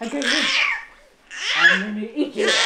Necip. Anne iki.